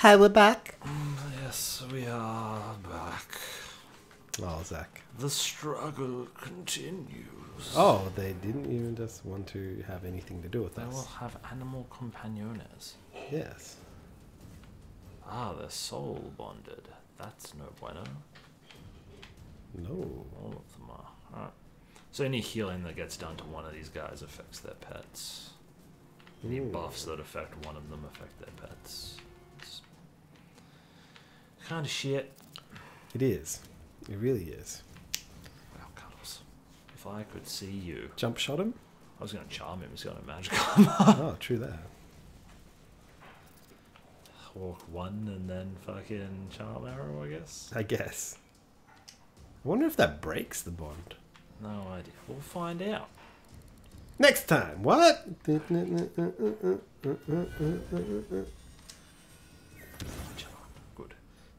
Hi, we're back. Yes, we are back. Oh, Zach. The struggle continues. Oh, they didn't even just want to have anything to do with us. They will have animal companions. Yes. Ah, they're soul bonded. That's no bueno. No. All of them are. All right. So any healing that gets done to one of these guys affects their pets. Any buffs that affect one of them affect their pets. It's kind of shit. It is. It really is. Wow, Cuddles. If I could see you. Jump shot him? I was going to charm him. He's got a magic armor. Oh, true that. Walk one and then fucking charm arrow, I guess. I guess. I wonder if that breaks the bond. No idea. We'll find out. Next time. What? Good.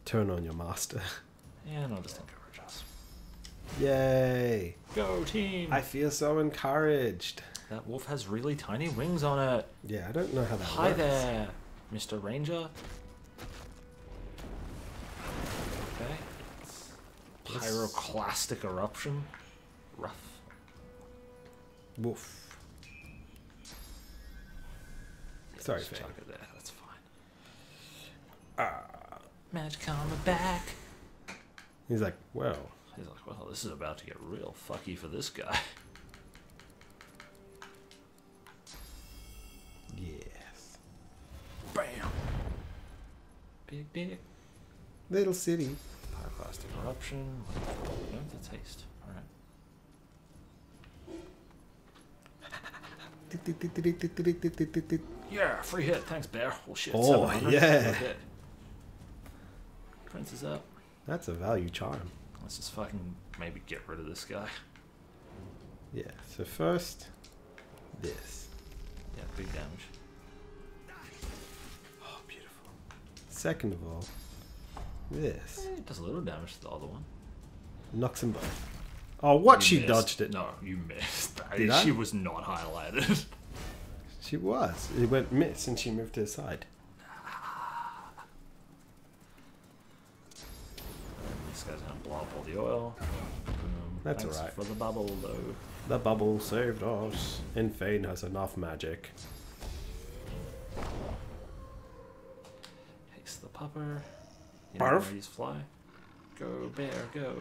Turn on your master. Yeah, and I'll just encourage us. Yay! Go team! I feel so encouraged. That wolf has really tiny wings on it. Yeah, I don't know how that works. Hi there, Mr. Ranger. Okay. It's pyroclastic eruption. Rough. Woof. Sorry, Fane. There. That's fine. Magic armor back. He's like, well. He's like, well, this is about to get real fucky for this guy. Yes. Bam. Big dick. Little city. Pyroclastic eruption. What's the taste? All right. Yeah, free hit. Thanks, bear. Well, shit. Oh, yeah. Prince is up. That's a value charm. Let's just fucking maybe get rid of this guy. Yeah, so first, this. Yeah, big damage. Oh, beautiful. Second of all, this. It does a little damage to the other one. Knocks them both. Oh, what? She dodged it. No, you missed. Did I? She was not highlighted. She was. It went miss and she moved to the side. Oil. That's alright. For the bubble, though. The bubble saved us. And Fane has enough magic. Takes the pupper. You know, barf. These fly. Go bear, go.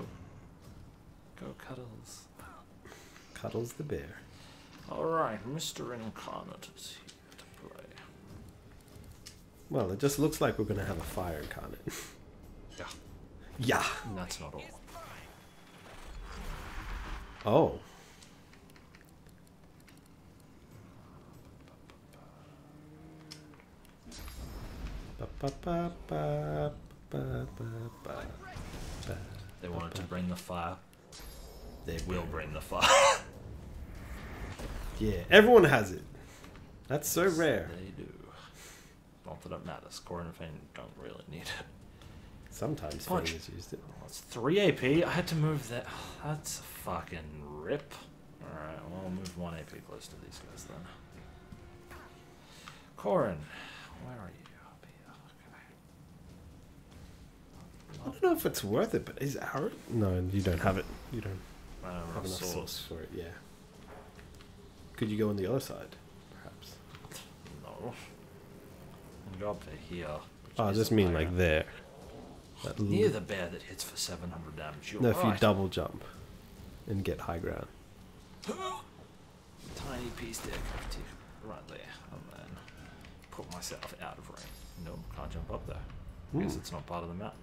Go Cuddles. Cuddles the bear. Alright, Mr. Incarnate is here to play. Well, it just looks like we're going to have a fire incarnate. Yeah. Yeah. And that's not all. Oh. They wanted to bring the fire. They will bring the fire. Yeah, everyone has it. That's so rare. They do. Not that it matters. Corrin and Fane don't really need it. Sometimes Fane has used it. Oh, it's 3 AP. I had to move that. Oh, that's a fucking rip. Alright, well, I'll move 1 AP close to these guys then. Corrin, where are you? Up here. Okay. I don't know if it's worth it, but is Aaron? No, you don't have it. You don't have enough source for it, yeah. Could you go on the other side, perhaps? No. And go up to here. Oh, I just mean like there. Near the bear that hits for 700 damage. You're no, right. If you double jump and get high ground. Tiny piece there, right there, and then put myself out of range. No, can't jump up there because it's not part of the map.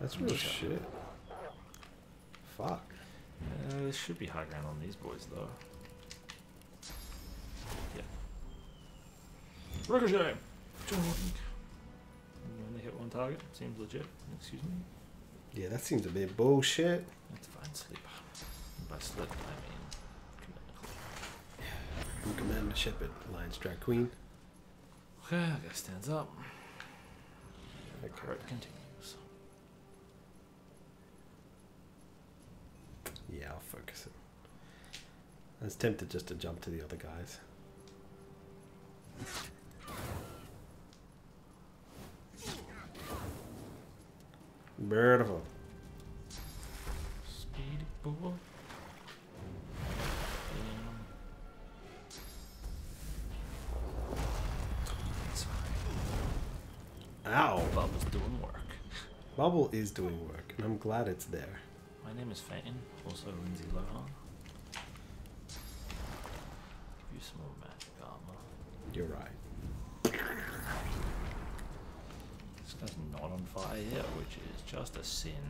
That's real shit. Fuck. There should be high ground on these boys though. Ricochet! You only hit one target. Seems legit. Excuse me. Yeah, that seems a bit bullshit. Let's find sleep. By sleep, I mean I'm Commander Shepard, Lion's Drag Queen. Okay, that guy stands up. Okay. It continues. Yeah, I'll focus it. I was tempted just to jump to the other guys. Beautiful. Speedy boy. Ow. Bubble's doing work. Bubble is doing work, and I'm glad it's there. My name is Fane, also Lindsay Lohan. Give you some more magic armor. You're right. This guy's not on fire here, which is just a sin.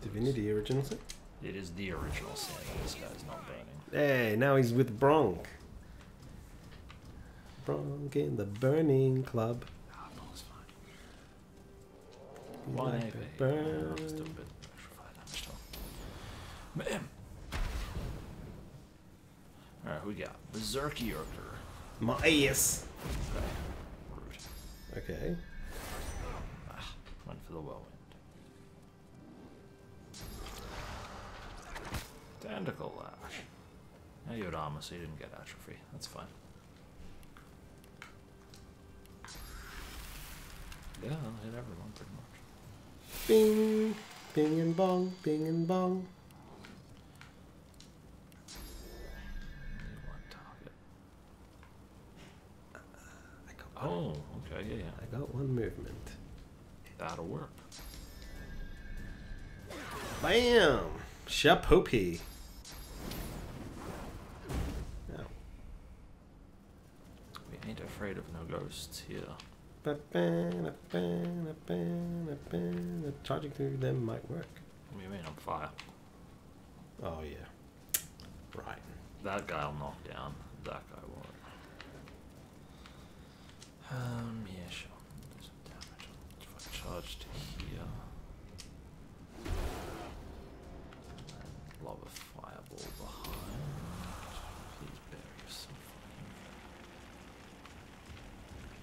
Divinity original sin? It is the original sin. This guy's not burning. Hey, now he's with Bronk. Bronk in the burning club. One AP. Burn. Just do a bit extra fire damage. Alright, who we got? Berserk Yorker. My ass. Okay. Rude. Okay. Ah, went for the whirlwind. Tentacle Lash. Now you had armor, so you didn't get atrophy. That's fine. Yeah, I'll hit everyone pretty much. Bing, bing and bong, bing and bong. Only one target. I got one. Oh, okay, yeah, I got one movement. That'll work. Bam! Shapopee. No. We ain't afraid of no ghosts here. Charging through them might work. What do you mean on fire? Oh yeah. Right. That guy'll knock down. That guy won't. Yeah, sure. Do some damage. If I charged here. Lob a fireball behind. Please bury yourself.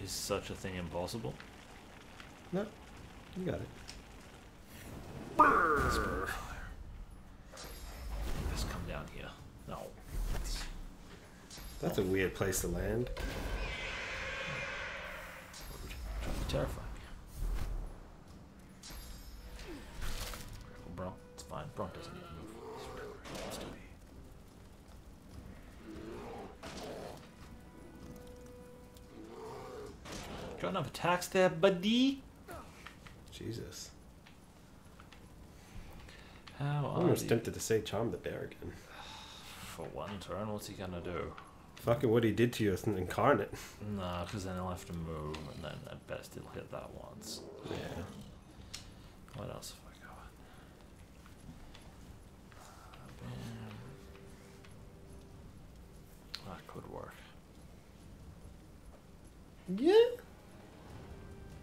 Is such a thing impossible? No, you got it. Burr. Let's come down here. No. That's a weird place to land. Terrifying. Well, bro, it's fine. Bro doesn't even move. It's whatever it wants to be. Got enough attacks there, buddy. Jesus. How I'm almost tempted to say charm the bear again. For one turn, what's he gonna do? Fucking what he did to you as an incarnate. Nah, because then he'll have to move, and then at best he'll hit that once. Yeah. What else have I got? That could work. Yeah.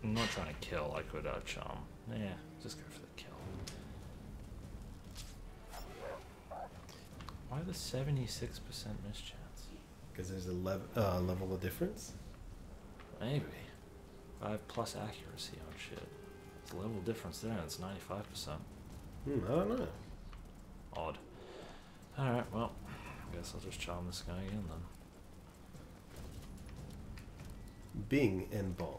I'm not trying to kill, I could charm. Yeah, just go for the kill. Why the 76% mischance? Because there's a level of difference? Maybe. 5 plus accuracy on shit. It's a level difference there, and it's 95%. I don't know. Odd. Alright, well, I guess I'll just charm this guy again then. Bing and bong.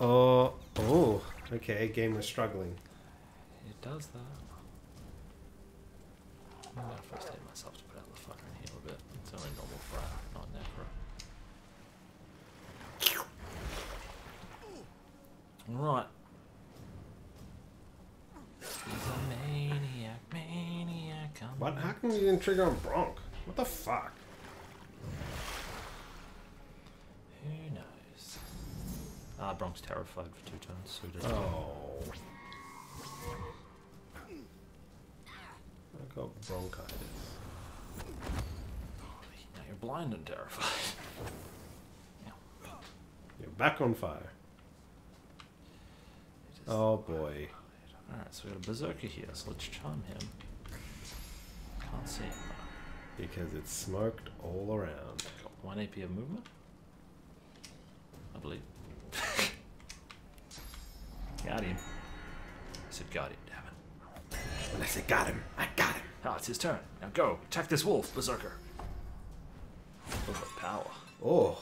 Oh, oh, okay, game was struggling. It does that. I'm gonna first aid myself to put out the fucker and heal a bit. It's only normal fire, not necro. Right. He's a maniac, maniac. What? How come you didn't trigger on Bronk? What the fuck? Who knows? Ah, Bronk's terrified for 2 turns, so he doesn't. Oh. I got bronchitis. Now you're blind and terrified. Yeah. You're back on fire. Oh boy. Alright, so we got a berserker here, so let's charm him. Can't see him though. Because it's smoked all around. Got 1 AP of movement? I believe. Got him. I said got him, damn it. Unless I got him. I got him. Ah, it's his turn. Now go. Attack this wolf, Berserker. Overpower. Oh.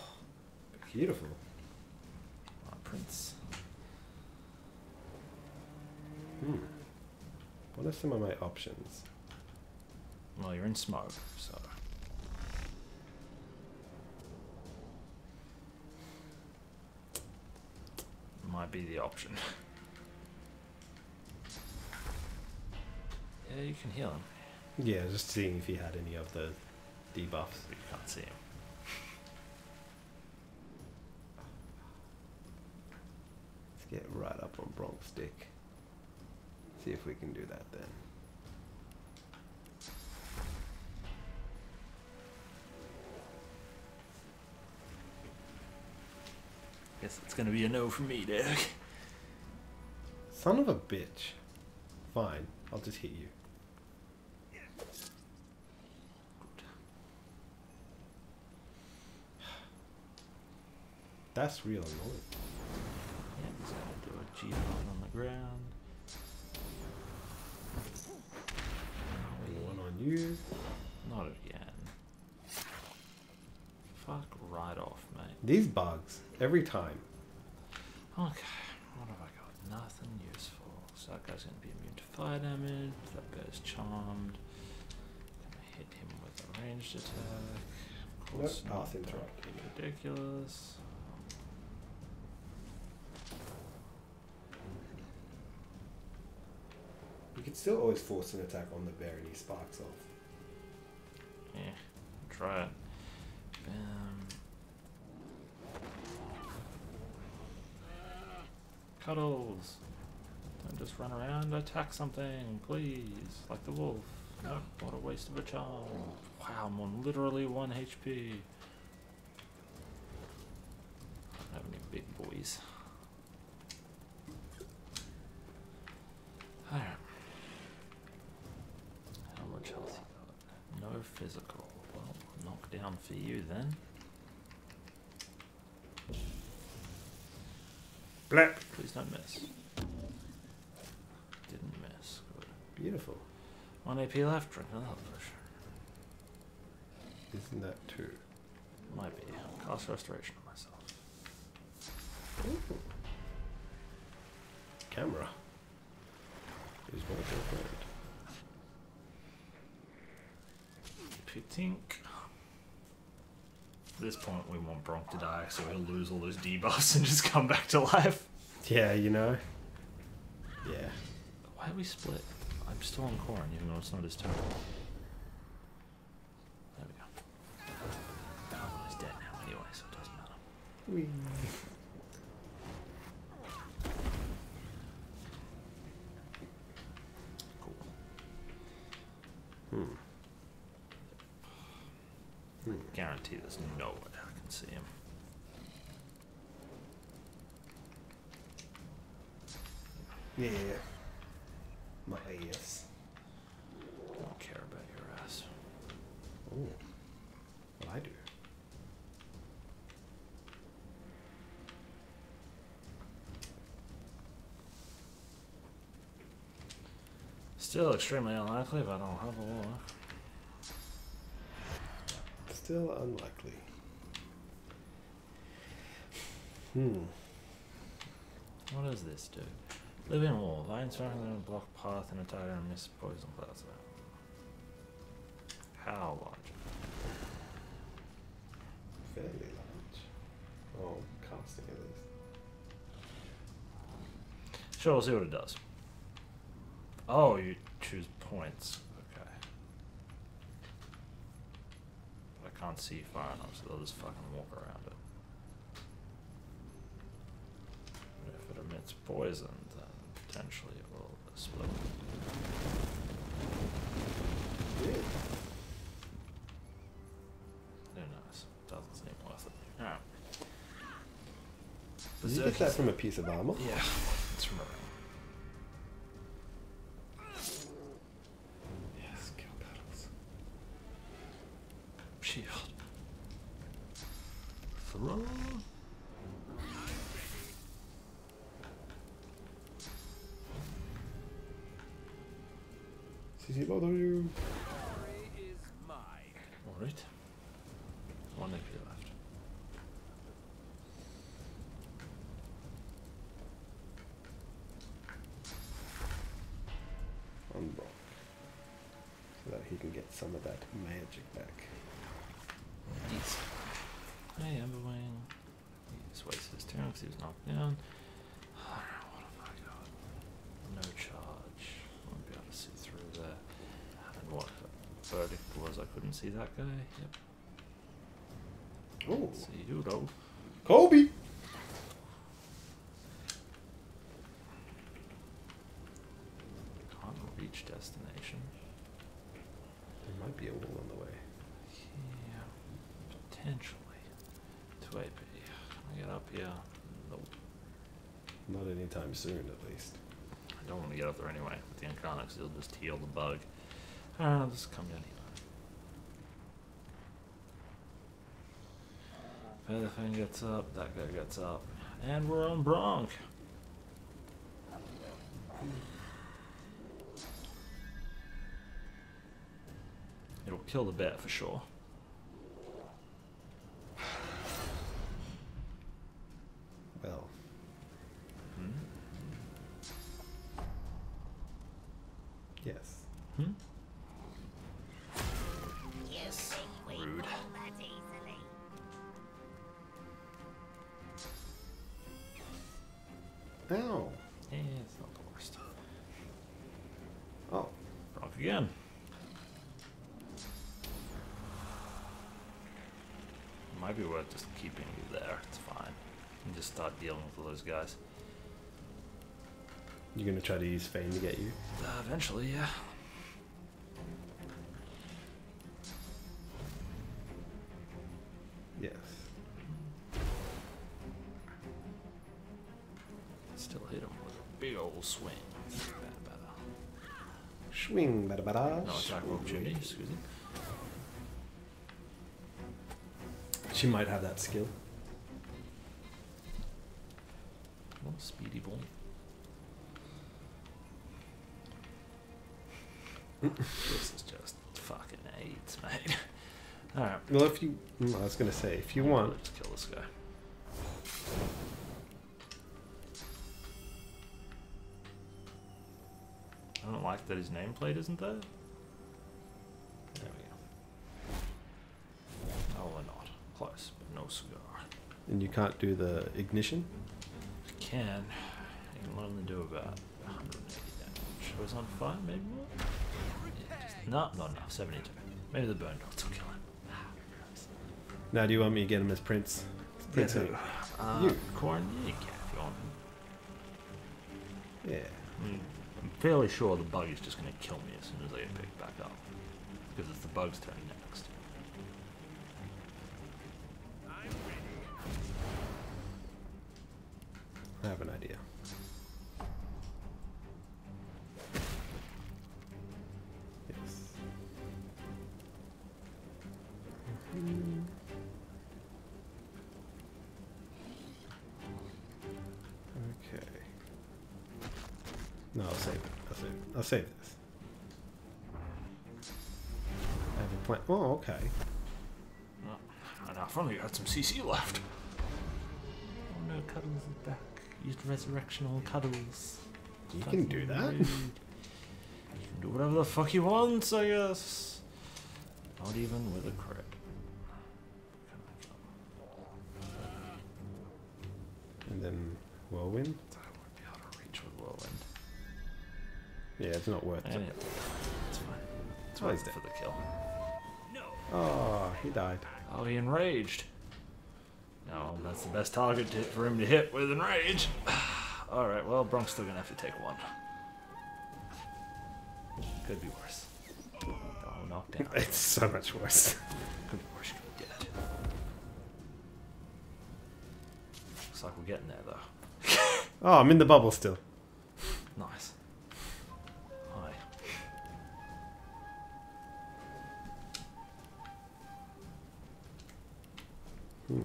Beautiful. Our prince. Hmm. What are some of my options? Well, you're in smoke, so... might be the option. Yeah, you can heal him. Yeah, just seeing if he had any of the debuffs. You can't see him. Let's get right up on Bronk's dick. See if we can do that then. Guess it's gonna be a no for me, Derek. Son of a bitch. Fine, I'll just hit you. Good. That's real annoying. Yeah, he's gonna do a G-line on the ground. One on you. Not again. Fuck right off, mate. These bugs. Every time. Okay, what have I got? Nothing useful. So that guy's going to be immune to fire damage. That guy's charmed. I'm going to hit him with a ranged attack. Of course, path interrupting. Ridiculous. You could still always force an attack on the bear and he sparks off. Yeah, try it. Bam. Cuddles, don't just run around, attack something, please, like the wolf. Nope, what a waste of a charm. Wow, I'm on literally 1 HP. I don't have any big boys. Alright. How much health you got? No physical. Well, knock down for you then. Black. Please don't miss. Didn't miss. Good. Beautiful. 1 AP left. Drink another push. Isn't that two? Might be. I'll cast restoration on myself. Ooh. Camera. Is what I think. At this point, we want Bronk to die, so he'll lose all those debuffs and just come back to life. Yeah, you know. Yeah. Why are we split? I'm still on Corrin, even though it's not his turn. There we go. Oh, he's dead now anyway, so it doesn't matter. Whee. Cool. Hmm. I guarantee there's no way I can see him. Yeah. My ass. I don't care about your ass. Oh. Well, I do. Still extremely unlikely, but I don't have a war. Still unlikely. Hmm. What does this do? Living wall. Lines surrounding them block path and attire and miss poison clouds. How large? Fairly large. Oh, casting it is. Sure, we'll see what it does. Oh, you choose points. Can't see far enough, so they'll just fucking walk around it. But if it emits poison, then potentially it will explode. Yeah. Who knows? Doesn't seem worth it. Alright. Did you get that from a piece of armor? Yeah, it's from a ring. Throw. Does he bother you? Alright. One AP left. On Bronk. So that he can get some of that magic back. Easy. Hey, Emberwing. He wastes his turn because he was knocked down. What have I got? No charge. Won't be able to see through there. And what the verdict was, I couldn't see that guy. Yep. Oh. See you though. Kobe! Can't reach destination. There might be a wall on the way. Yeah. Potentially. 2 AP. Can I get up here? Nope. Not anytime soon, at least. I don't want to get up there anyway with the Incarnate, because it'll just heal the bug. I'll just come down here. The thing gets up, that guy gets up. And we're on Bronk! It'll kill the bear for sure. Well. Hmm? Yes. Hmm? Yes. Rude. Ow. Yeah, it's not the worst. Oh. Bronk again. Might be worth just keeping you there, it's fine. And just start dealing with all those guys. You're gonna try to use Fane to get you? Eventually, yeah. Yes. Still hit him with a big old swing. Swing, bada bada. No attack roll, Jimmy. Excuse me. She might have that skill. Speedy boy. This is just fucking AIDS, mate. Alright. Well, if you. I was gonna say, if you want. Let's kill this guy. I don't like that his nameplate isn't there. There we go. Oh, we're not. Close, but no cigar. And you can't do the ignition? Can. I can only do about 180 damage. I was on fire, maybe more? Yeah, just, no, not enough. 72. Maybe the burn dots will kill him. Now, do you want me to get him as Prince? Prince who? Yeah, you. Corrin, yeah, you can if you want him. Yeah. I'm fairly sure the bug is just going to kill me as soon as I get picked back up. Because it's the bug's turn next. I have an idea. Yes. Mm-hmm. Okay. No, I'll save it. I'll save this. I have a plan. Oh, okay. Well, and I've only got some CC left. Oh no, Cuddles is back. Used resurrectional Cuddles. You can do that. You can do whatever the fuck you want, I guess. Not even with a crit. And then Whirlwind? I won't be able to reach with Whirlwind. Yeah, it's not worth it. It's fine. It's worth it for the kill. No. Oh, he died. Oh, he enraged. No, that's the best target for him to hit with enrage. Alright, well, Bronk's still gonna have to take one. Could be worse. Oh, knockdown. It's so much worse. Could be worse, could be dead. Looks like we're getting there, though. Oh, I'm in the bubble still. Nice. Hi. Hmm.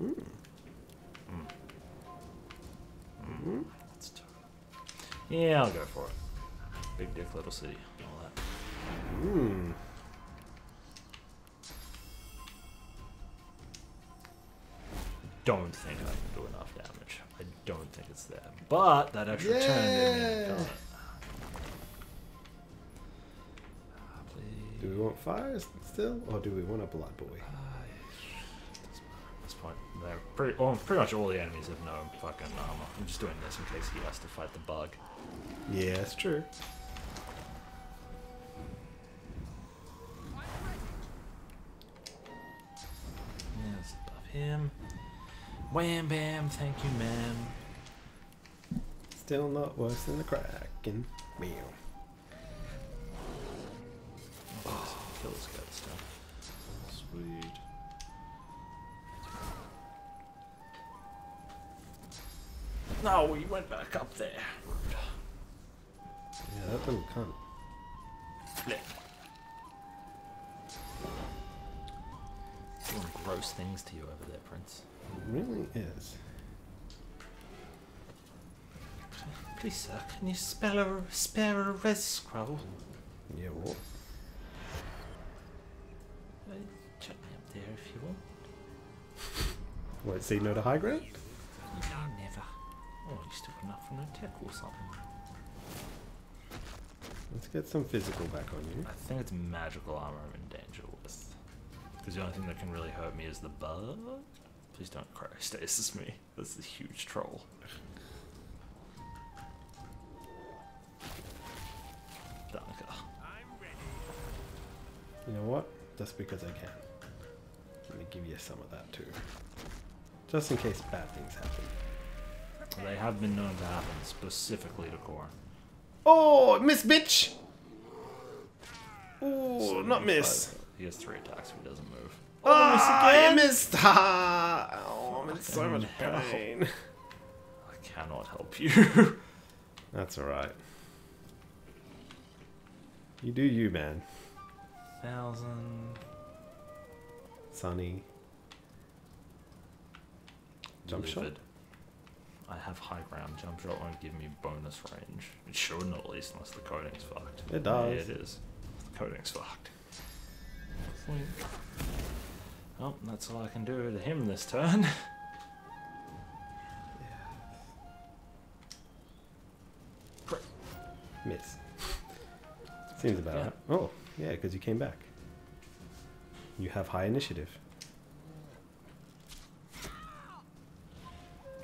Mm. Mm. Mm. That's tough. Yeah, I'll go for it. Big dick, little city, all that. Hmm. Don't think I can do enough damage. I don't think it's there. But that extra 10 didn't. Do we want fires still, or do we want a blood boy? At this point, they're pretty much all the enemies have no fucking armor. I'm just doing this in case he has to fight the bug. Yeah, that's true. Yeah, it's above him. Wham bam, thank you, ma'am. Still not worse than the Kraken. Meow. Oh, kill this guy this time. Sweet. No, he went back up there. Yeah, that little cunt. Yeah. Doing gross things to you over there, Prince. It really is. Please, sir, can you spare a res scroll? Yeah, what? Check me up there if you want. What, so you know the high ground? No, never. Oh, you still enough from no tech or something. Let's get some physical back on you. I think it's magical armor I'm in danger with. Because the only thing that can really hurt me is the bug. Please don't cryostasis me. This is a huge troll. Danke. I'm ready. You know what? Just because I can. Let me give you some of that too. Just in case bad things happen. They have been known to happen, specifically to Corrin. Oh, miss, bitch! Oh, so not miss. He has 3 attacks if he doesn't move. Oh, I missed! Oh, I'm in so much pain. I cannot help you. That's alright. You do you, man. 1,000. Sunny. Jump shot. I have high ground. Jump shot won't give me bonus range. It shouldn't, at least, unless the coding's fucked. It does. Yeah, it is. The coding's fucked. Well, that's all I can do to him this turn. Yeah. Miss. Seems about right. Yeah. Oh, yeah, because you came back. You have high initiative.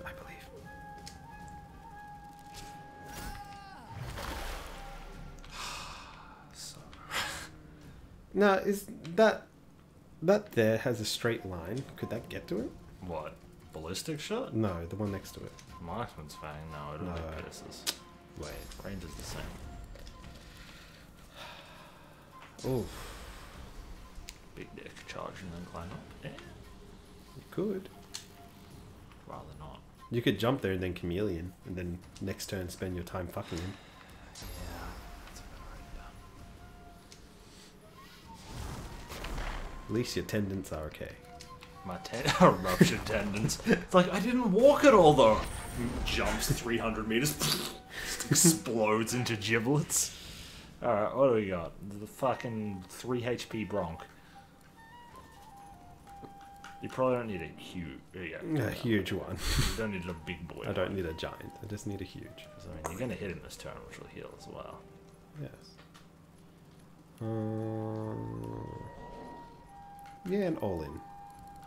I believe. So. Now, is that... That there has a straight line. Could that get to it? What? Ballistic shot? No, the one next to it. Marksman's Fang? No, I don't think it is. Wait. Range is the same. Oof. Big dick. Charge and then climb up. Yeah. You could. Rather not. You could jump there and then chameleon. And then next turn spend your time fucking him. At least your tendons are okay. My ruptured tendons. It's like, I didn't walk at all, though. Jumps 300 meters. Just explodes into giblets. Alright, what do we got? The fucking 3 HP Bronk. You probably don't need a huge... a huge one. You don't need a big boy. I don't need a giant. I just need a huge. I mean, you're going to hit him this turn, which will heal as well. Yes. Yeah, and all in.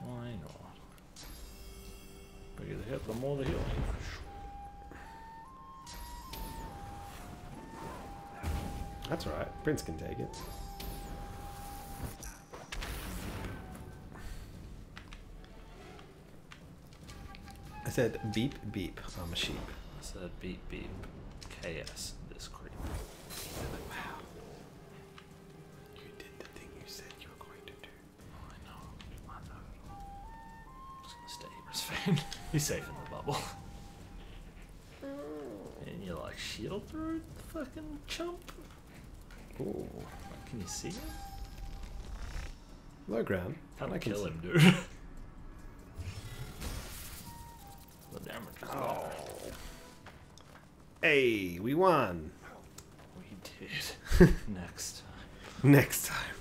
Why not? The bigger the hit, the more the healing. That's alright. Prince can take it. I said beep beep. I'm a sheep. I said beep beep. KS. This creep. Wow. You're safe in the bubble. And you're like, shield through the fucking chump. Ooh. Can you see him? Low ground. How'd I kill him, dude? The damage is bad. Hey, we won. We did. Next time. Next time.